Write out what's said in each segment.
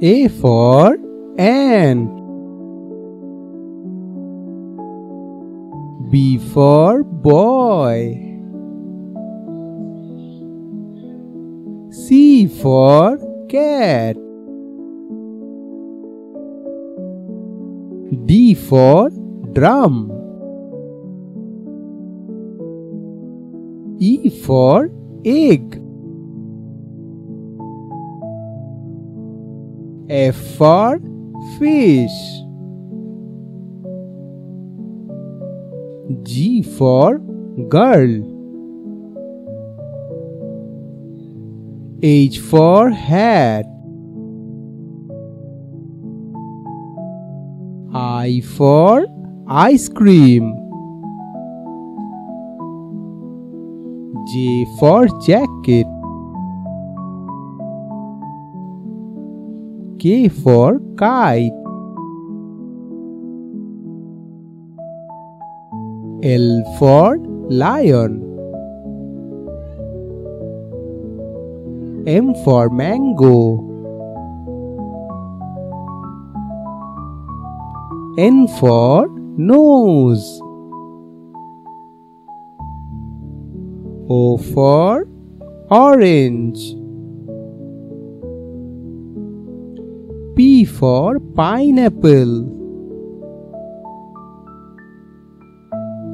A for ant, B for boy, C for cat, D for drum, E for egg, F for fish, G for girl, H for hat, I for ice cream, J for jacket, K for kite, L for lion, M for mango, N for nose, O for orange, P for pineapple,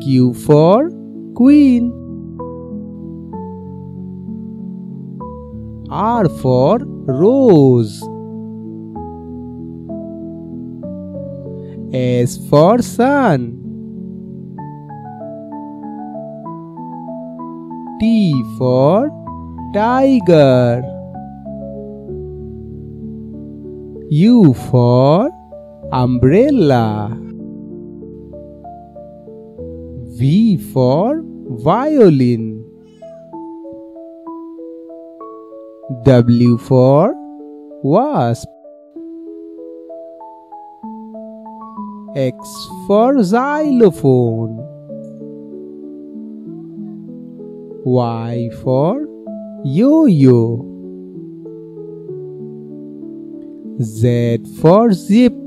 Q for queen, R for rose, S for sun, T for tiger, U for umbrella, V for violin, W for wasp, X for xylophone, Y for yo-yo, Z for zip,